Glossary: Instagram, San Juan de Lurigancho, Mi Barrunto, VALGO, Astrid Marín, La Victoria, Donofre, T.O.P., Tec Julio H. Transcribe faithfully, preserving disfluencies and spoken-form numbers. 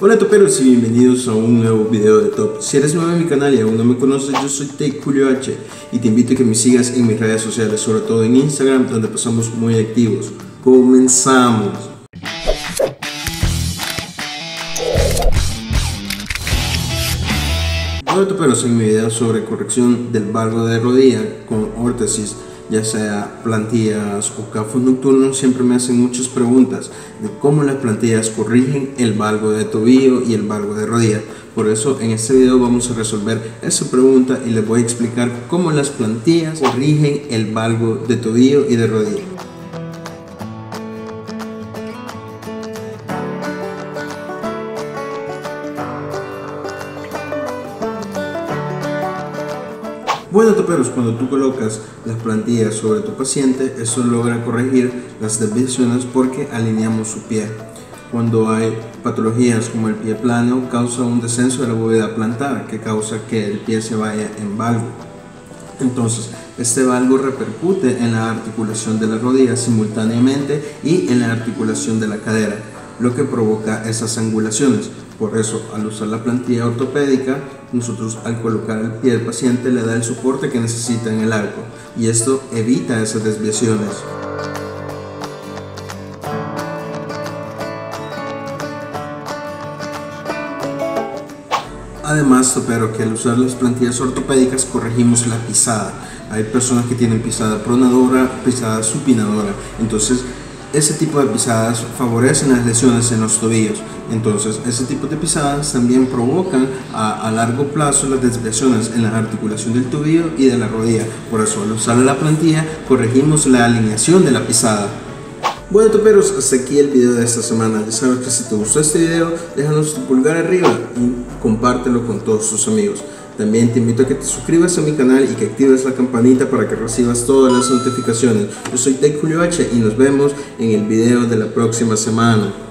Hola toperos y bienvenidos a un nuevo video de T O P. Si eres nuevo en mi canal y aún no me conoces, yo soy Tec Julio H y te invito a que me sigas en mis redes sociales, sobre todo en Instagram, donde pasamos muy activos. ¡Comenzamos! Hola toperos, en mi video sobre corrección del valgo de rodilla con órtesis, ya sea plantillas o cafos nocturnos, siempre me hacen muchas preguntas de cómo las plantillas corrigen el valgo de tobillo y el valgo de rodilla. Por eso en este video vamos a resolver esa pregunta y les voy a explicar cómo las plantillas corrigen el valgo de tobillo y de rodilla. Bueno toperos, cuando tú colocas las plantillas sobre tu paciente, eso logra corregir las desviaciones porque alineamos su pie. Cuando hay patologías como el pie plano, causa un descenso de la bóveda plantar, que causa que el pie se vaya en valgo. Entonces, este valgo repercute en la articulación de la rodilla simultáneamente y en la articulación de la cadera, lo que provoca esas angulaciones. Por eso, al usar la plantilla ortopédica, nosotros al colocar el pie del paciente le da el soporte que necesita en el arco, y esto evita esas desviaciones. Además, pero que al usar las plantillas ortopédicas corregimos la pisada. Hay personas que tienen pisada pronadora, pisada supinadora, entonces ese tipo de pisadas favorecen las lesiones en los tobillos. Entonces ese tipo de pisadas también provocan a, a largo plazo las desviaciones en la articulación del tobillo y de la rodilla. Por eso al usar la plantilla corregimos la alineación de la pisada. Bueno toperos, hasta aquí el video de esta semana. Ya sabes que si te gustó este video, déjanos tu pulgar arriba y compártelo con todos tus amigos. También te invito a que te suscribas a mi canal y que actives la campanita para que recibas todas las notificaciones. Yo soy Tec Julio H y nos vemos en el video de la próxima semana.